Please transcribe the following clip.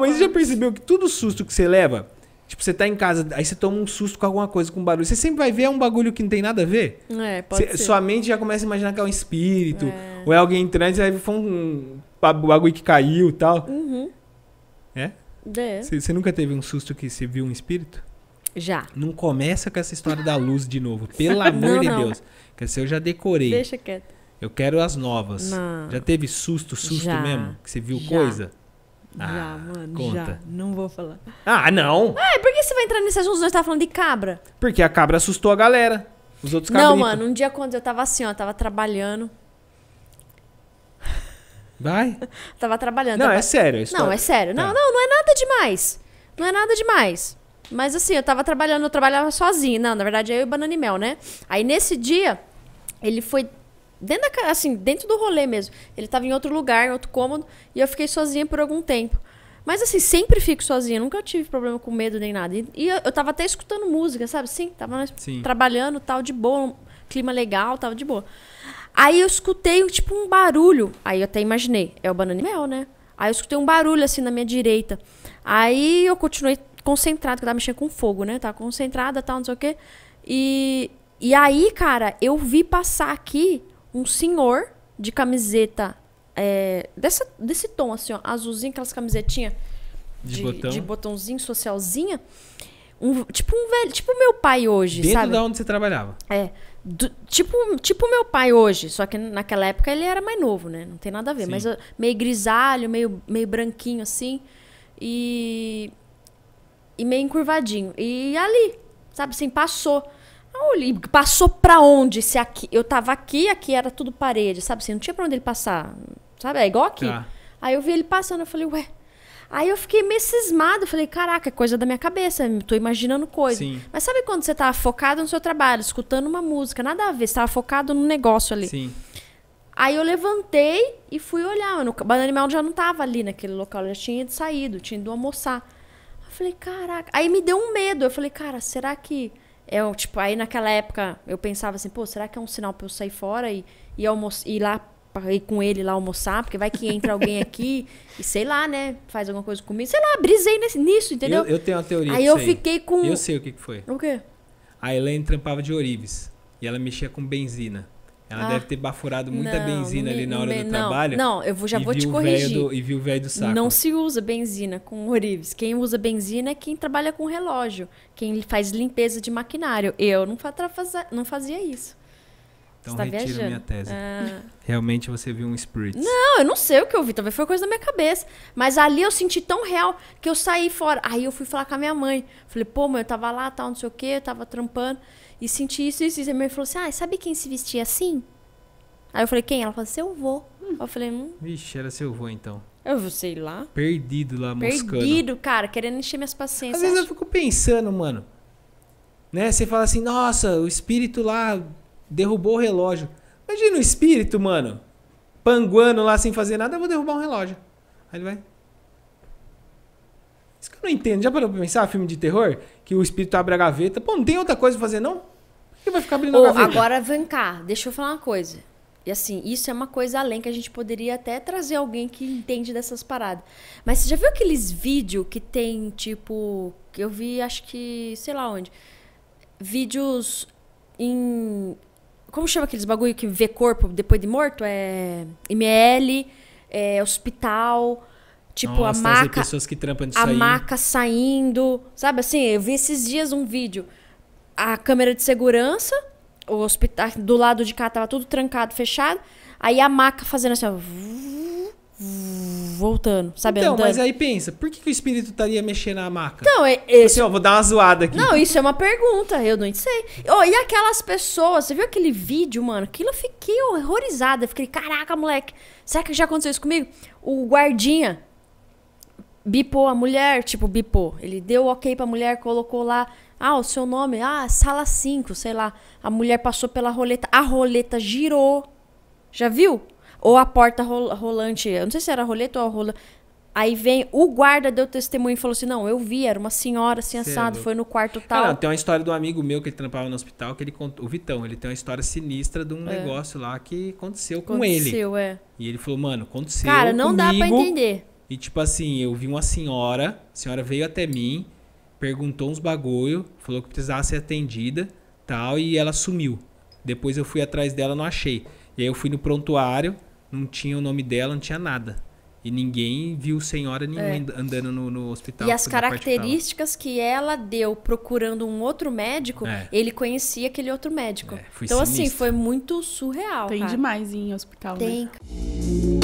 mas você já percebeu que todo susto que você leva, tipo, você tá em casa, aí você toma um susto com alguma coisa, com um barulho, você sempre vai ver um bagulho que não tem nada a ver? É, pode ser. Sua mente já começa a imaginar que é um espírito, ou é alguém entrando, aí foi um bagulho que caiu e tal. É? É. Você nunca teve um susto que você viu um espírito? Já. Não começa com essa história da luz de novo, pelo amor de Deus. Porque assim, eu já decorei. Deixa quieto. Eu quero as novas. Não. Já teve susto já, mesmo? Que você viu coisa? Já, mano. Conta. Já. Não vou falar. Ah, não! Ah, por que você vai entrar nesse assunto? Nós tava falando de cabra. Porque a cabra assustou a galera. Os outros cabritos. Não, mano. Um dia quando eu tava assim, ó. Tava trabalhando. Vai? Tava trabalhando. Não, é sério. Não, é sério. Não, não. Não é nada demais. Não é nada demais. Mas assim, eu tava trabalhando. Eu trabalhava sozinha. Não, na verdade, eu e o Bananimel, né? Aí, nesse dia, ele foi... Dentro do rolê mesmo. Ele tava em outro lugar, em outro cômodo. E eu fiquei sozinha por algum tempo. Mas assim, sempre fico sozinha. Nunca tive problema com medo nem nada. E eu tava até escutando música, sabe? Sim, tava trabalhando, tal, de boa. Um clima legal, tava de boa. Aí eu escutei, tipo, um barulho. Aí eu até imaginei. É o Bananimel, né? Aí eu escutei um barulho, assim, na minha direita. Aí eu continuei concentrada, porque eu tava mexendo com fogo, né? Tava concentrada, tal, não sei o quê. E aí, cara, eu vi passar aqui... um senhor de camiseta desse tom, assim, ó, azulzinho, aquelas camisetinhas de botãozinho, socialzinha. Tipo um velho, tipo meu pai hoje, sabe? Dentro de onde você trabalhava. É, tipo meu pai hoje, só que naquela época ele era mais novo, né? Não tem nada a ver, mas meio grisalho, meio branquinho, assim, e meio encurvadinho. E ali, sabe, assim, passou. Passou pra onde? Se aqui, eu tava aqui era tudo parede, sabe? Assim, não tinha pra onde ele passar, sabe? É igual aqui. Aí eu vi ele passando, eu falei, ué. Aí eu fiquei meio cismada, eu falei, caraca, é coisa da minha cabeça, eu tô imaginando coisa. Sim. Mas sabe quando você tava focado no seu trabalho, escutando uma música, nada a ver, você tava focado no negócio ali. Sim. Aí eu levantei e fui olhar, o Bananimel já não tava ali naquele local, ele já tinha ido saído, tinha ido almoçar. Eu falei, caraca. Aí me deu um medo, eu falei, cara, será que... Eu, tipo, aí naquela época eu pensava assim, pô, será que é um sinal pra eu sair fora e ir lá ir com ele lá almoçar? Porque vai que entra alguém aqui e sei lá, né? Faz alguma coisa comigo. Sei lá, brisei nisso, entendeu? Eu tenho uma teoria aí. Eu fiquei com... Eu sei o que foi. O quê? A Elaine trampava de Orives e ela mexia com benzina. Ela deve ter bafurado muita benzina ali na hora do trabalho. Não, eu já vou te corrigir. E viu o velho do saco. Não se usa benzina com Orives. Quem usa benzina é quem trabalha com relógio. Quem faz limpeza de maquinário. Eu não fazia isso. Então retiro minha tese. Realmente você viu um spirit. Não, eu não sei o que eu vi. Talvez foi coisa da minha cabeça. Mas ali eu senti tão real que eu saí fora. Aí eu fui falar com a minha mãe. Falei, pô, mãe, eu tava lá, tal, não sei o quê. Eu tava trampando. E senti isso. E a minha mãe falou assim, ah, sabe quem se vestia assim? Aí eu falei, quem? Ela falou, seu vô. Eu falei, Vixe, era seu vô, então. Eu sei lá. Perdido lá, moscando. Perdido, cara, querendo encher minhas paciências. Às vezes eu fico pensando, mano. Né? Você fala assim, nossa, o espírito lá derrubou o relógio. Imagina o espírito, mano. Panguando lá sem fazer nada, eu vou derrubar um relógio. Aí ele vai... Isso que eu não entendo. Já parou pra pensar, filme de terror? Que o espírito abre a gaveta. Pô, não tem outra coisa pra fazer, não? Por que vai ficar abrindo a gaveta? Agora, vem cá. Deixa eu falar uma coisa. E assim, isso é uma coisa além que a gente poderia até trazer alguém que entende dessas paradas. Mas você já viu aqueles vídeos que tem, tipo... Que eu vi, acho que... Sei lá onde. Vídeos em... Como chama aqueles bagulho que vê corpo depois de morto? É... IML, é hospital... Tipo, nossa, a maca, pessoas que trampam disso aí. Maca saindo, sabe assim? Eu vi esses dias um vídeo. A câmera de segurança, o hospital do lado de cá tava tudo trancado, fechado. Aí a maca fazendo assim, ó, voltando, sabe? Então, andando. Mas aí pensa, por que o espírito estaria mexendo na maca? Então, assim, ó, vou dar uma zoada aqui. Não, isso é uma pergunta, eu não sei. Oh, e aquelas pessoas, você viu aquele vídeo, mano? Aquilo eu fiquei horrorizada. Fiquei, caraca, moleque, será que já aconteceu isso comigo? O guardinha... Bipou a mulher, tipo, bipou. Ele deu ok pra mulher, colocou lá, ah, o seu nome, ah, sala 5, sei lá. A mulher passou pela roleta, a roleta girou. Já viu? Ou a porta rolante, eu não sei se era a roleta ou a rola. Aí vem, o guarda deu testemunho e falou assim, não, eu vi, era uma senhora assim, assado, foi no quarto tal. Tem uma história de um amigo meu que ele trampava no hospital, que ele contou, o Vitão, ele tem uma história sinistra de um negócio lá que aconteceu com ele. E ele falou, mano, aconteceu comigo. Cara, não dá pra entender. E tipo assim, eu vi uma senhora, a senhora veio até mim, perguntou uns bagulho, falou que precisava ser atendida, tal, e ela sumiu. Depois eu fui atrás dela, não achei. E aí eu fui no prontuário, não tinha o nome dela, não tinha nada. E ninguém viu senhora nenhuma andando no hospital. E as características que ela deu procurando um outro médico, ele conhecia aquele outro médico. Então, sinistro. Assim, foi muito surreal. Tem demais em hospital, né? Tem.